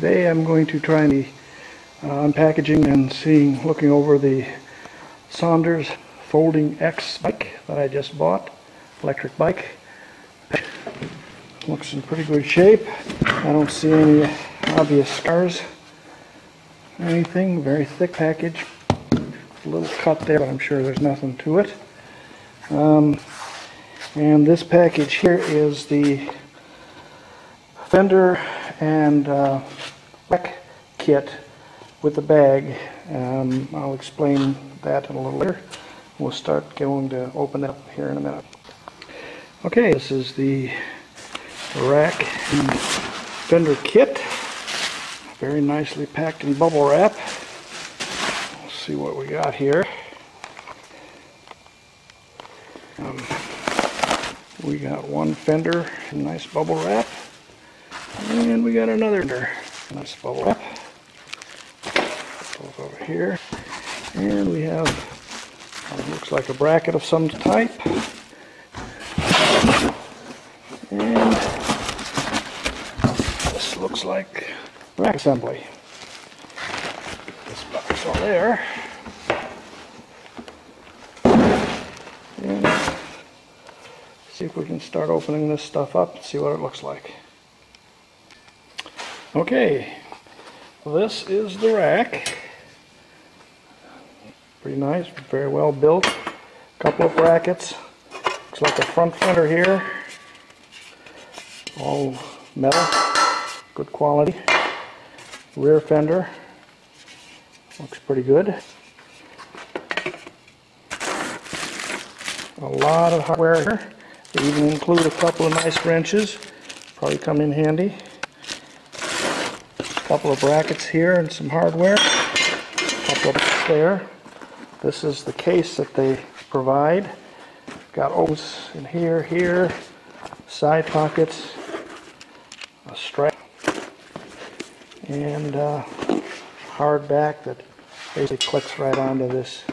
Today I'm going to try the unpackaging and looking over the Sonders Folding X bike that I just bought, electric bike. Looks in pretty good shape. I don't see any obvious scars or anything. Very thick package. A little cut there, but I'm sure there's nothing to it. And this package here is the fender and rack kit with the bag. I'll explain that in a little later. We'll start going to open it up here in a minute. Okay, this is the rack and fender kit. Very nicely packed in bubble wrap. Let's see what we got here. We got one fender, nice bubble wrap, and we got another fender, nice bubble wrap. Both over here, and we have what looks like a bracket of some type. And this looks like rack assembly. Put this box on there. And see if we can start opening this stuff up and see what it looks like. Okay, this is the rack. Pretty nice, very well built. A couple of brackets. Looks like a front fender here. All metal, good quality. Rear fender looks pretty good. A lot of hardware here. They even include a couple of nice wrenches, probably come in handy. A couple of brackets here and some hardware. A couple of brackets there. This is the case that they provide. Got O's in here, side pockets. A strap and hard back that basically clicks right onto this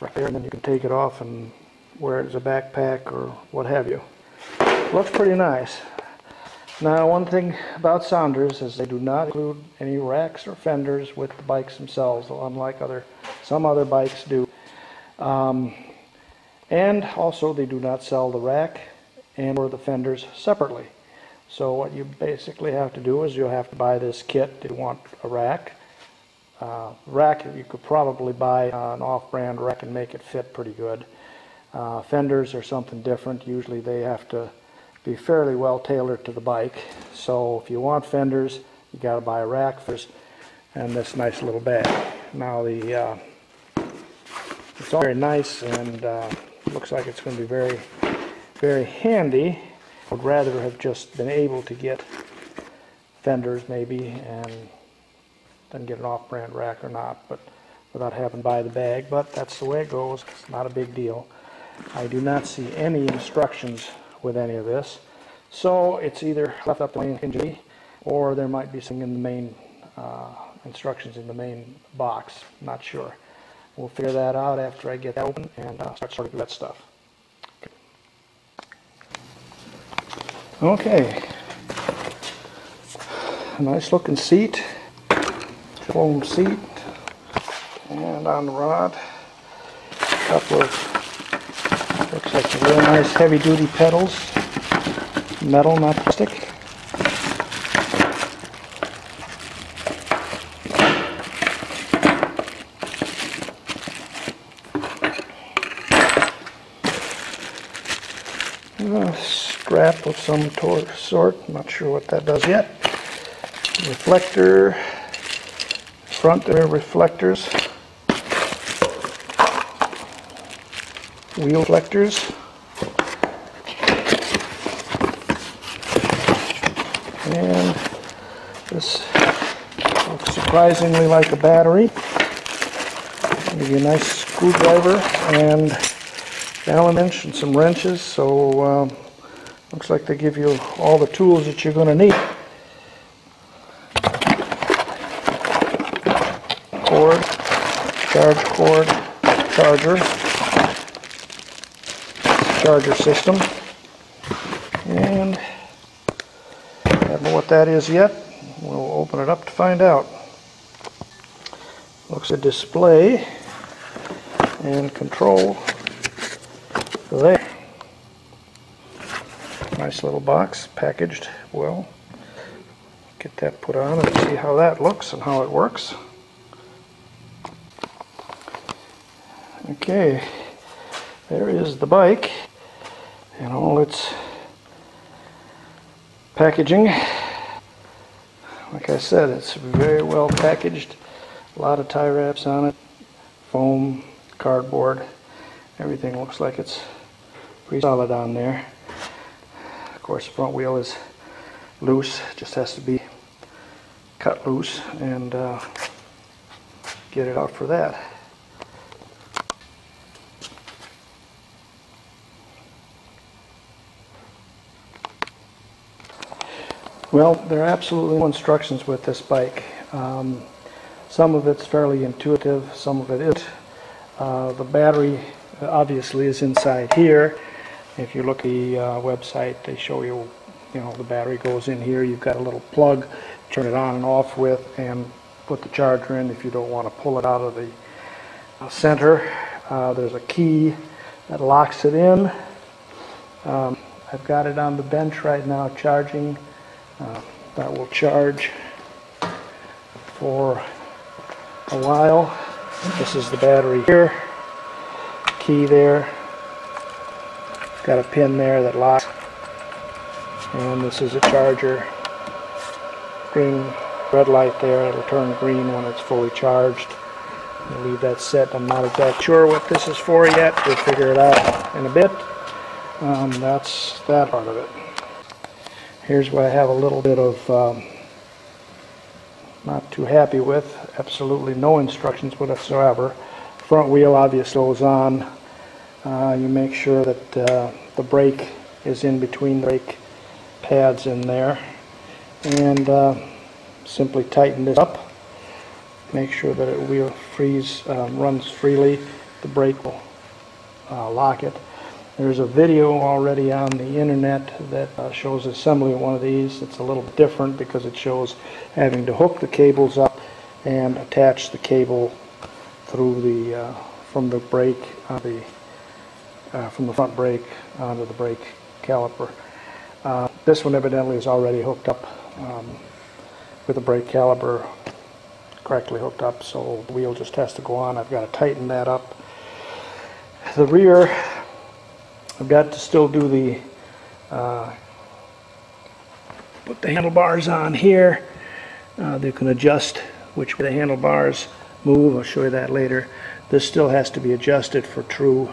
right there, and then you can take it off and wear it as a backpack or what have you. Looks pretty nice. Now, one thing about Sonders is they do not include any racks or fenders with the bikes themselves, unlike some other bikes do. And also they do not sell the rack and or the fenders separately. So what you basically have to do is you'll have to buy this kit if you want a rack. You could probably buy an off-brand rack and make it fit pretty good. Fenders are something different. Usually they have to be fairly well tailored to the bike. So if you want fenders, you got to buy a rack first, and this nice little bag. Now the it's all very nice and looks like it's going to be very, very handy. I would rather have just been able to get fenders maybe and then get an off-brand rack or not, but without having to buy the bag. But that's the way it goes. It's not a big deal. I do not see any instructions with any of this, so it's either left up to main engine, or there might be some in the main instructions in the main box. Not sure. We'll figure that out after I get that open and start sorting through that stuff. Okay, a nice looking seat, foam seat, and on the rod, a couple of, looks like some real nice heavy duty pedals, metal, not plastic. Strap of some sort, not sure what that does yet. Reflector, front rear reflectors, wheel reflectors, and this looks surprisingly like a battery. Maybe a nice screwdriver and Allen wrench and some wrenches. So looks like they give you all the tools that you're going to need. Cord, charger system, and that don't know what that is yet. We'll open it up to find out. Looks at display and control there. Nice little box, packaged well. Get that put on and see how that looks and how it works. Okay, there is the bike and all its packaging. Like I said, it's very well packaged. A lot of tie wraps on it, foam, cardboard, everything looks like it's pretty solid on there. Of course, the front wheel is loose, just has to be cut loose and get it out for that. Well, there are absolutely no instructions with this bike. Some of it's fairly intuitive, some of it isn't. The battery obviously is inside here. If you look at the website, they show you, the battery goes in here. You've got a little plug, turn it on and off with, and put the charger in if you don't want to pull it out of the center. There's a key that locks it in. I've got it on the bench right now charging. That will charge for a while. This is the battery here, key there, got a pin there that locks, and this is a charger, green, red light there, it'll turn green when it's fully charged. I'll leave that set. I'm not exactly sure what this is for yet, we'll figure it out in a bit. That's that part of it. Here's where I have a little bit of not too happy with, absolutely no instructions whatsoever. Front wheel obviously goes on. You make sure that the brake is in between the brake pads in there, and simply tighten this up. Make sure that it wheel runs freely. The brake will lock it. There's a video already on the internet that shows assembly of one of these. It's a little different because it shows having to hook the cables up and attach the cable through the from the brake on the from the front brake onto the brake caliper. This one evidently is already hooked up with the brake caliper correctly hooked up, so the wheel just has to go on. I've got to tighten that up. The rear, I've got to still do the put the handlebars on here. They can adjust which way the handlebars move. I'll show you that later. This still has to be adjusted for true.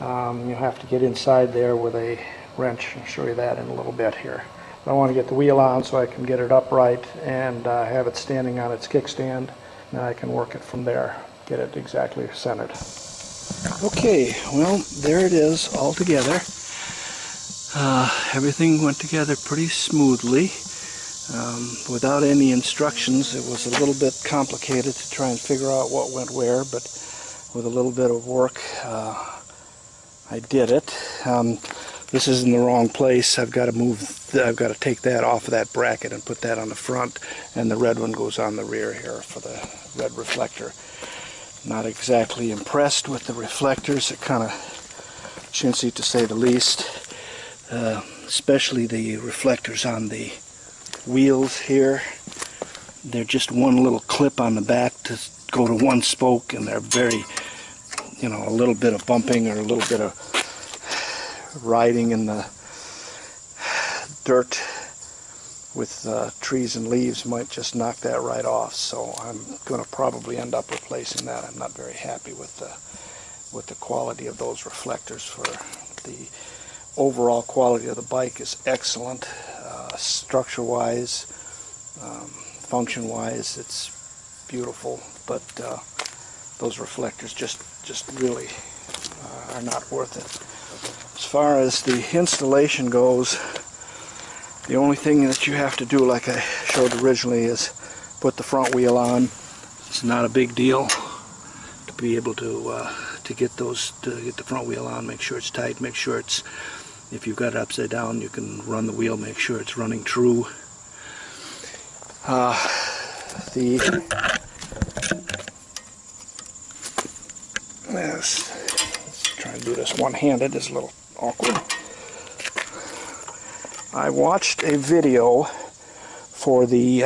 You'll have to get inside there with a wrench. I'll show you that in a little bit here. But I want to get the wheel on so I can get it upright and have it standing on its kickstand. And I can work it from there, get it exactly centered. Okay, well, there it is all together. Everything went together pretty smoothly. Without any instructions, it was a little bit complicated to try and figure out what went where, but with a little bit of work, I did it. This is in the wrong place. I've got to take that off of that bracket and put that on the front, and the red one goes on the rear here for the red reflector. Not exactly impressed with the reflectors. They're kind of chintzy, to say the least, especially the reflectors on the wheels here. They're just one little clip on the back to go to one spoke, and they're very, a little bit of bumping or a little bit of riding in the dirt with trees and leaves might just knock that right off, so I'm going to probably end up replacing that. I'm not very happy with the quality of those reflectors. For the overall quality of the bike is excellent, structure-wise, function-wise, it's beautiful. But those reflectors just really are not worth it. As far as the installation goes. The only thing that you have to do, like I showed originally, is put the front wheel on. It's not a big deal to be able to get the front wheel on. Make sure it's tight. Make sure it's, if you've got it upside down, you can run the wheel. Make sure it's running true. Let's try and do this one-handed. It's a little awkward. I watched a video for the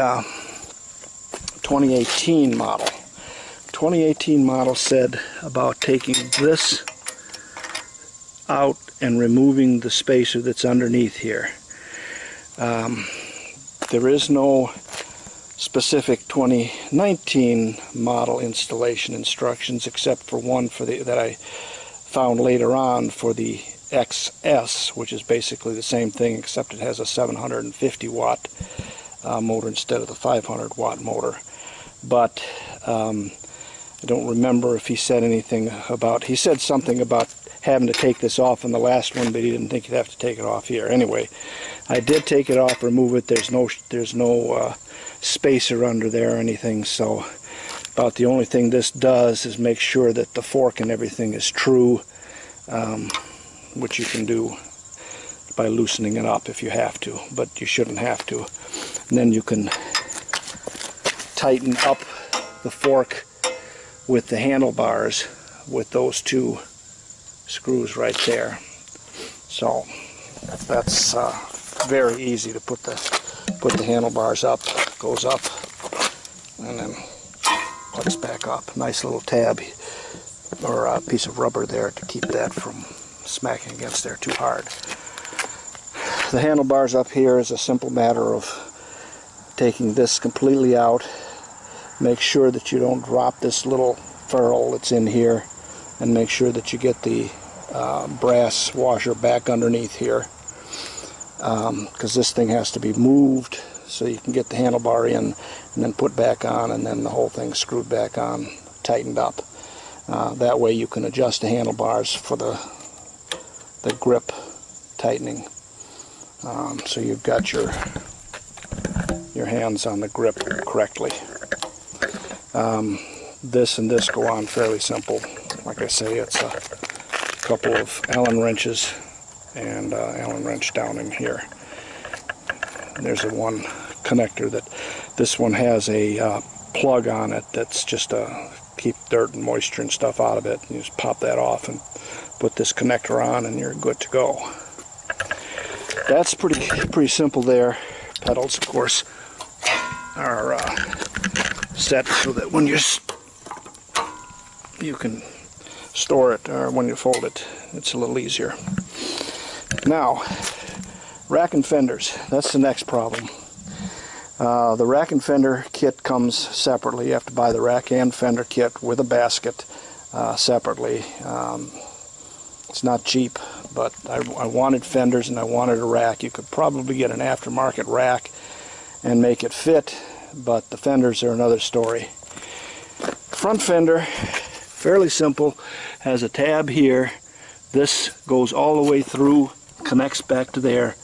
2018 model. 2018 model said about taking this out and removing the spacer that's underneath here. There is no specific 2019 model installation instructions, except for one for the that I found later on for the XS, which is basically the same thing except it has a 750 watt motor instead of the 500 watt motor. But I don't remember if he said anything about, he said something about having to take this off in the last one, but he didn't think you'd have to take it off here. Anyway, I did take it off, remove it. There's no spacer under there or anything, so about the only thing this does is make sure that the fork and everything is true, which you can do by loosening it up if you have to, but you shouldn't have to. And then you can tighten up the fork with the handlebars with those two screws right there. So that's very easy to put the handlebars up, goes up, and then plugs back up. Nice little tab or a piece of rubber there to keep that from smacking against there too hard. The handlebars up here is a simple matter of taking this completely out. Make sure that you don't drop this little ferrule that's in here, and make sure that you get the brass washer back underneath here, because this thing has to be moved so you can get the handlebar in and then put back on, and then the whole thing screwed back on, tightened up. That way you can adjust the handlebars for the grip tightening, so you've got your hands on the grip correctly. This and this go on fairly simple. Like I say, it's a couple of Allen wrenches and Allen wrench down in here. And there's a one connector that this one has a plug on it that's just to keep dirt and moisture and stuff out of it. And you just pop that off and put this connector on, and you're good to go. That's pretty simple there. Pedals, of course, are set so that when you can store it, or when you fold it, it's a little easier. Now, rack and fenders, that's the next problem. The rack and fender kit comes separately. You have to buy the rack and fender kit with a basket separately. It's not cheap, but I wanted fenders and I wanted a rack. You could probably get an aftermarket rack and make it fit, but the fenders are another story. Front fender, fairly simple, has a tab here. This goes all the way through, connects back to there,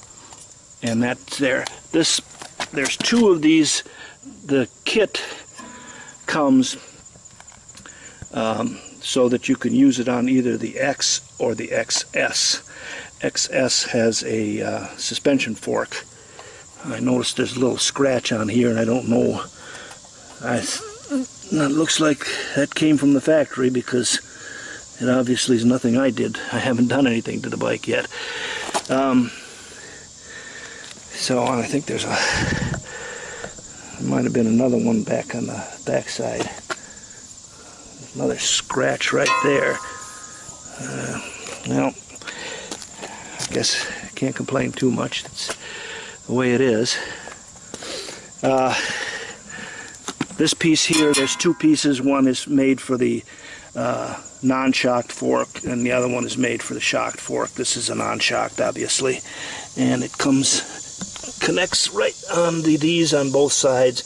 and that's there. There's two of these. The kit comes so that you can use it on either the X or the XS. XS has a suspension fork. I noticed there's a little scratch on here, and I don't know. It looks like that came from the factory, because it obviously is nothing I did. I haven't done anything to the bike yet. So I think there might have been another one back on the back side. Another scratch right there. Well, I guess I can't complain too much. It's the way it is. This piece here, there's two pieces. One is made for the non-shocked fork, and the other one is made for the shocked fork. This is a non-shocked, obviously, and it connects right on these on both sides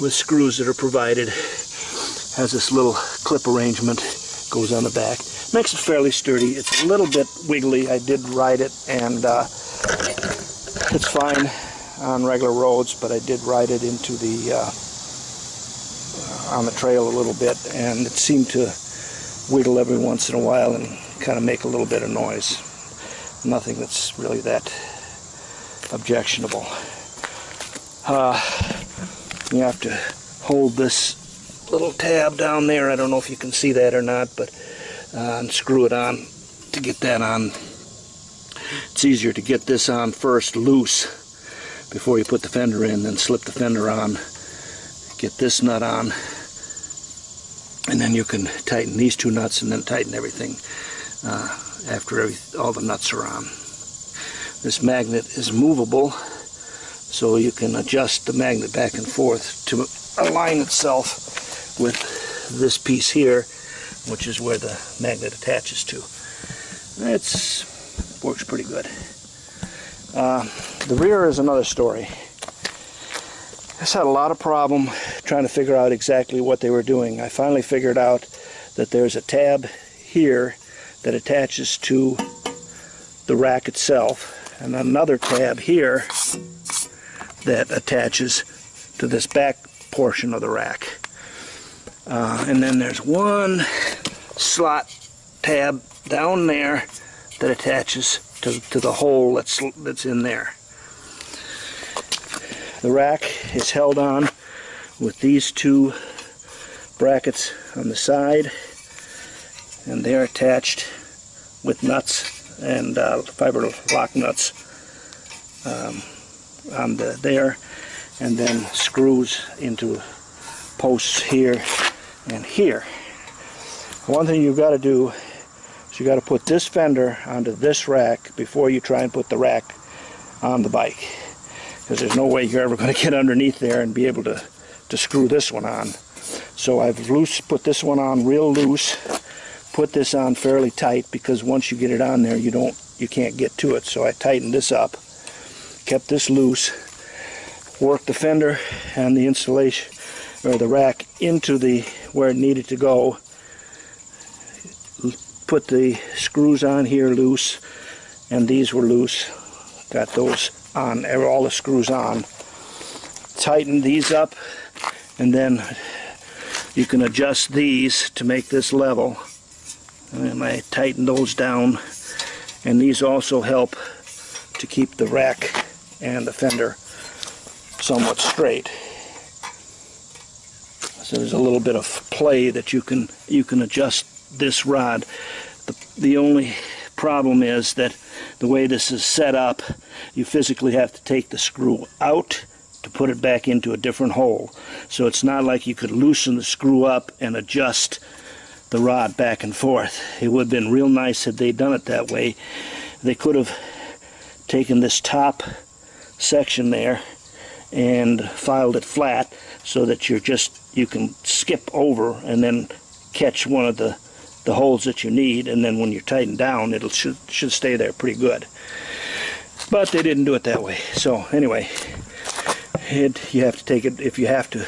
with screws that are provided. Has this little clip arrangement, goes on the back, makes it fairly sturdy. It's a little bit wiggly. I did ride it, and it's fine on regular roads, but I did ride it into the on the trail a little bit, and it seemed to wiggle every once in a while and kind of make a little bit of noise. Nothing that's really that objectionable. You have to hold this little tab down there. I don't know if you can see that or not, but and screw it on to get that on. It's easier to get this on first loose before you put the fender in, then slip the fender on, get this nut on, and then you can tighten these two nuts and then tighten everything after all the nuts are on. This magnet is movable, so you can adjust the magnet back and forth to align itself with this piece here, which is where the magnet attaches to. That works pretty good. The rear is another story. I had a lot of problem trying to figure out exactly what they were doing. I finally figured out that there's a tab here that attaches to the rack itself, and another tab here that attaches to this back portion of the rack. And then there's one slot tab down there that attaches to the hole that's in there. The rack is held on with these two brackets on the side, and they're attached with nuts and fiber lock nuts on there, and then screws into posts here and here. One thing you've got to do is you've got to put this fender onto this rack before you try and put the rack on the bike, because there's no way you're ever going to get underneath there and be able to screw this one on. So I've put this one on real loose, put this on fairly tight, because once you get it on there you can't get to it. So I tightened this up, kept this loose, worked the fender and the installation or the rack into where it needed to go, put the screws on here loose, and these were loose, got those on, all the screws on, tighten these up, and then you can adjust these to make this level, and then I tighten those down, and these also help to keep the rack and the fender somewhat straight. So there's a little bit of play that you can adjust this rod. The only problem is that the way this is set up, you physically have to take the screw out to put it back into a different hole. So it's not like you could loosen the screw up and adjust the rod back and forth. It would have been real nice had they done it that way. They could have taken this top section there and filed it flat so that you can skip over and then catch one of the holes that you need, and then when you're tightened down it should stay there pretty good. But they didn't do it that way. So anyway, you have to take it, if you have to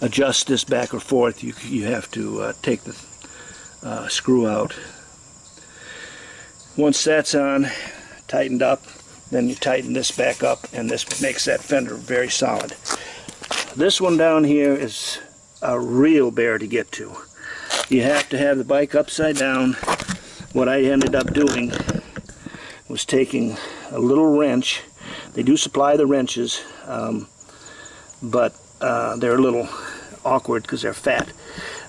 adjust this back or forth, you have to take the screw out. Once that's on, tightened up, then you tighten this back up, and this makes that fender very solid. This one down here is a real bear to get to. You have to have the bike upside down. What I ended up doing was taking a little wrench. They do supply the wrenches, but they're a little awkward because they're fat.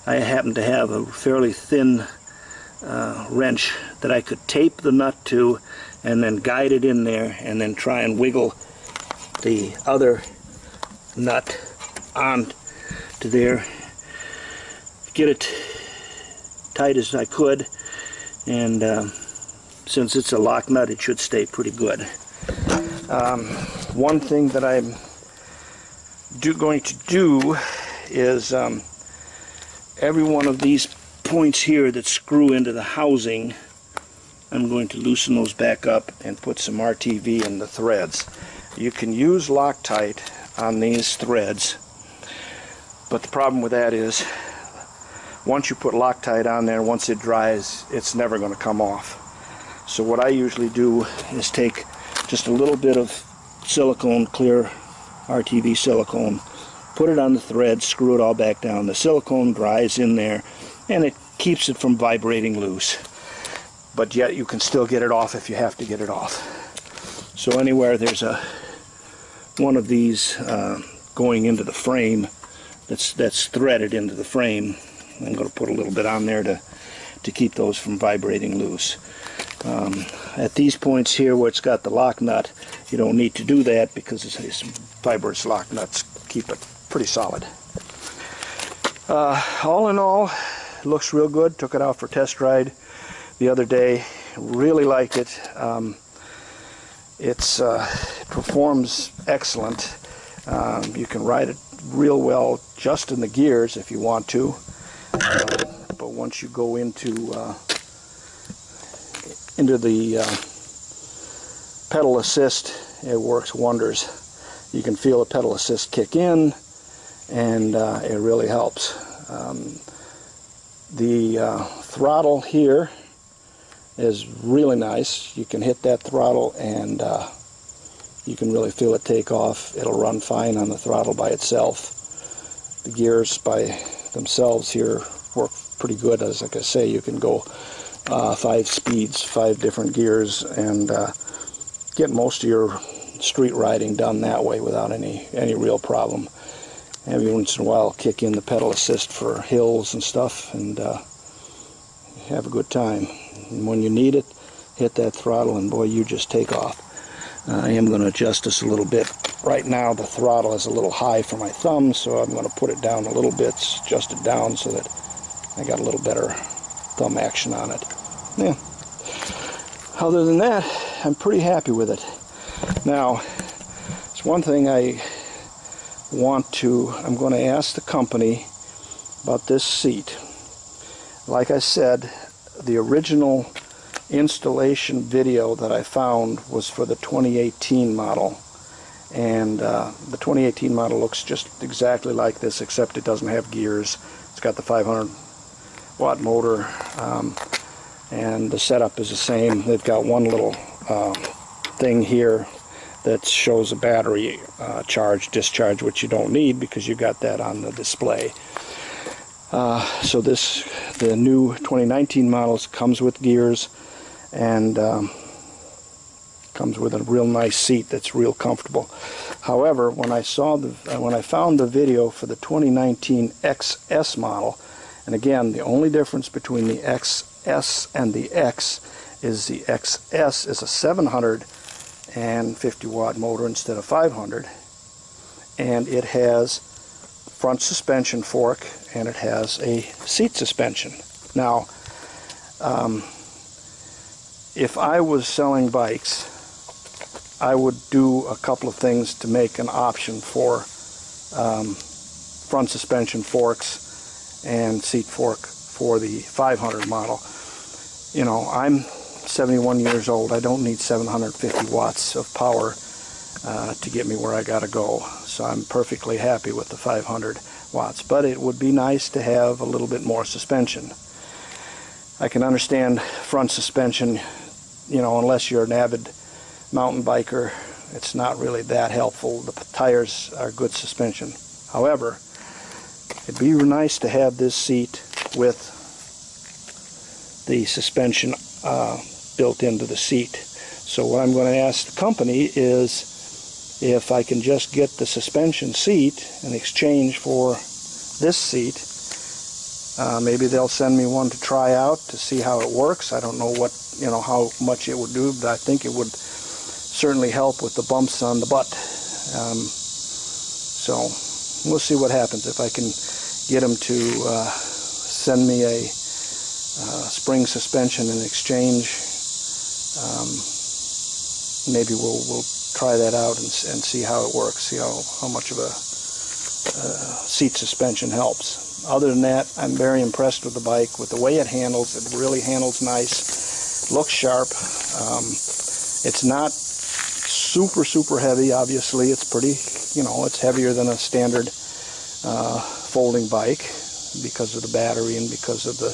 I happen to have a fairly thin wrench that I could tape the nut to and then guide it in there and then try and wiggle the other nut on to there, get it tight as I could, and since it's a lock nut it should stay pretty good. One thing that I'm going to do is every one of these points here that screw into the housing, I'm going to loosen those back up and put some RTV in the threads. You can use Loctite on these threads, but the problem with that is once you put Loctite on there, once it dries, it's never going to come off. So what I usually do is take just a little bit of silicone, clear RTV silicone, put it on the thread, screw it all back down. The silicone dries in there and it keeps it from vibrating loose. But yet you can still get it off if you have to get it off. So anywhere there's one of these going into the frame, that's threaded into the frame. I'm going to put a little bit on there to keep those from vibrating loose. At these points here where it's got the lock nut, you don't need to do that because it's fibrous lock nuts keep it pretty solid. All in all, it looks real good. Took it out for a test ride the other day. Really like it. It performs excellent. You can ride it real well just in the gears if you want to. But once you go into the pedal assist, it works wonders. You can feel the pedal assist kick in, and it really helps. The throttle here is really nice. You can hit that throttle and you can really feel it take off. It'll run fine on the throttle by itself. The gears by themselves here work pretty good. As like I say, you can go 5 speeds, 5 different gears, and get most of your street riding done that way without any real problem. Every once in a while, kick in the pedal assist for hills and stuff, and have a good time. And when you need it, hit that throttle, and boy, you just take off. I am going to adjust this a little bit. Right now, the throttle is a little high for my thumb, so I'm going to put it down a little bit, adjust it down so that I got a little better thumb action on it. Yeah. Other than that, I'm pretty happy with it. Now, it's one thing I'm going to ask the company about this seat. Like I said, the original installation video that I found was for the 2018 model, and the 2018 model looks just exactly like this, except it doesn't have gears. It's got the 500-watt motor, and the setup is the same. They've got one little thing here that shows a battery charge, discharge, which you don't need because you got that on the display. So the new 2019 models comes with gears, and comes with a real nice seat that's real comfortable. However, when I found the video for the 2019 XS model, and again, the only difference between the XS and the X is the XS is a 750-watt motor instead of 500, and it has front suspension fork, and it has a seat suspension. Now, if I was selling bikes, I would do a couple of things to make an option for front suspension forks and seat fork for the 500 model. You know, I'm 71 years old. I don't need 750 watts of power to get me where I gotta go, so I'm perfectly happy with the 500 watts, but it would be nice to have a little bit more suspension. I can understand front suspension, you know, unless you're an avid mountain biker, it's not really that helpful. The tires are good suspension. However, it'd be nice to have this seat with the suspension built into the seat. So what I'm going to ask the company is if I can just get the suspension seat in exchange for this seat. Maybe they'll send me one to try out to see how it works. I don't know what, you know, how much it would do, but I think it would certainly help with the bumps on the butt. So we'll see what happens. If I can get them to send me a spring suspension in exchange, maybe we'll try that out and see how it works, see how much of a seat suspension helps. Other than that, I'm very impressed with the bike, with the way it handles. It really handles nice, looks sharp. It's not super heavy, obviously. It's pretty, you know, it's heavier than a standard folding bike because of the battery and because of the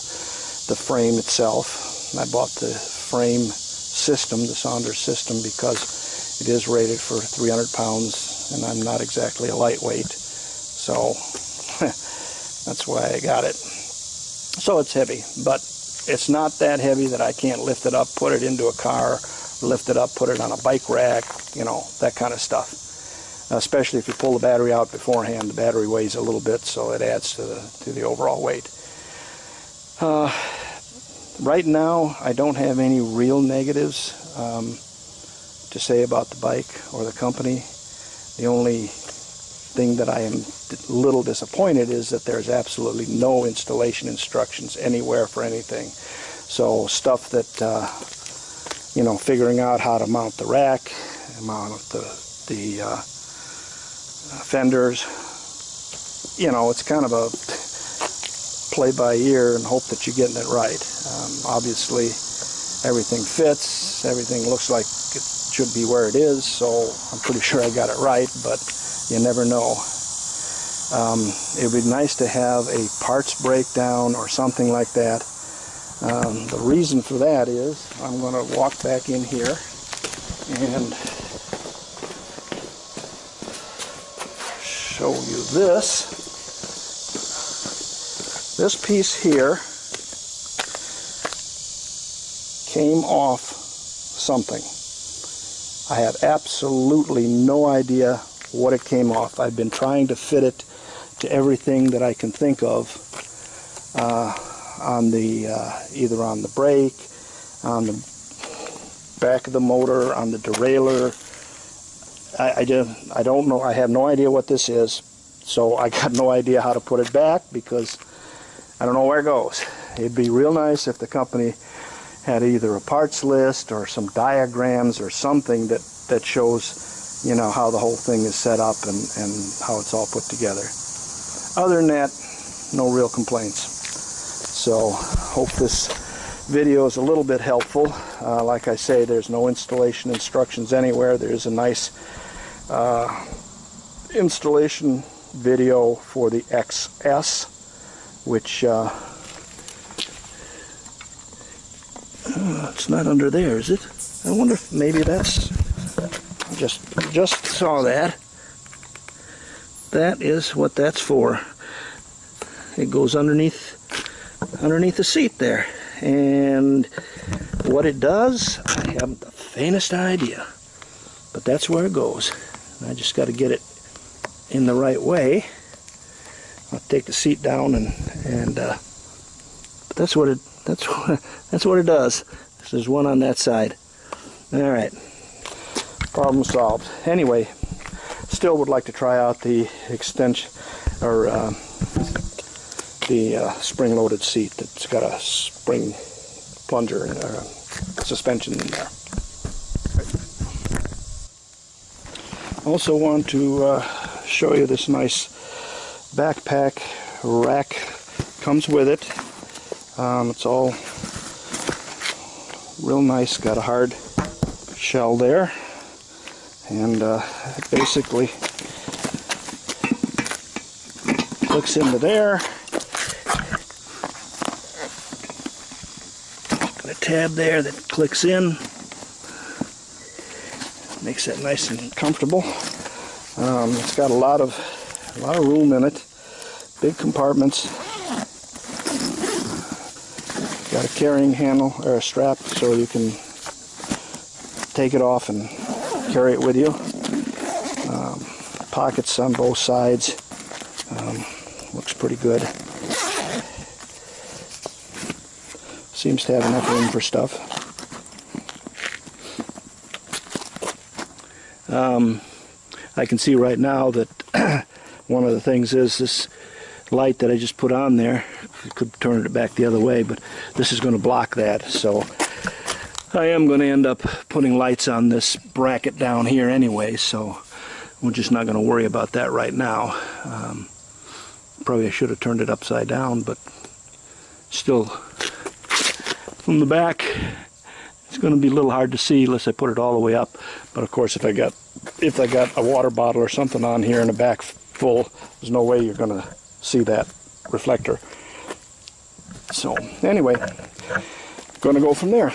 frame itself. And I bought the frame system, the Sonders system, because it is rated for 300 pounds, and I'm not exactly a lightweight, so that's why I got it. So it's heavy, but it's not that heavy that I can't lift it up, put it into a car, lift it up, put it on a bike rack, you know, that kind of stuff. especially if you pull the battery out beforehand. The battery weighs a little bit, so it adds to the overall weight. Right now, I don't have any real negatives to say about the bike or the company. The only thing that I am a little disappointed is that there's absolutely no installation instructions anywhere for anything. So stuff that, you know, figuring out how to mount the rack, mount the fenders, you know, it's kind of a play by ear and hope that you're getting it right. Obviously, everything fits, everything looks like it should be where it is, so I'm pretty sure I got it right, but you never know. It would be nice to have a parts breakdown or something like that. The reason for that is I'm going to walk back in here and show you this. This piece here came off something. I have absolutely no idea what it came off. I've been trying to fit it to everything that I can think of on the either on the brake, on the back of the motor, on the derailleur. I don't know. I have no idea what this is, so I got no idea how to put it back because I don't know where it goes. It'd be real nice if the company had either a parts list or some diagrams or something that shows, you know, how the whole thing is set up and how it's all put together. Other than that, no real complaints. So hope this video is a little bit helpful. Like I say, there's no installation instructions anywhere. There's a nice installation video for the XS, which it's not under there, is it? I wonder if maybe that's just saw that. That is what that's for. It goes underneath the seat there. And what it does, I haven't the faintest idea, but that's where it goes. And I just got to get it in the right way. I'll take the seat down and but that's what it that's what it does. There's one on that side. All right, problem solved. Anyway, still would like to try out the extension or the spring-loaded seat that's got a spring plunger and suspension in there. Also want to show you this nice backpack rack. Comes with it. It's all real nice, got a hard shell there, and it basically clicks into there. Got a tab there that clicks in, makes that nice and comfortable. It's got a lot of room in it, big compartments. Got a carrying handle or a strap so you can take it off and carry it with you. Pockets on both sides. Looks pretty good. Seems to have enough room for stuff. I can see right now that one of the things is this light that I just put on there. I could turn it back the other way, but this is going to block that, so I am going to end up putting lights on this bracket down here anyway, so we're just not going to worry about that right now. Probably I should have turned it upside down, but still from the back it's going to be a little hard to see unless I put it all the way up. But of course, if I got a water bottle or something on here and the back full, there's no way you're going to see that reflector. So anyway, gonna go from there.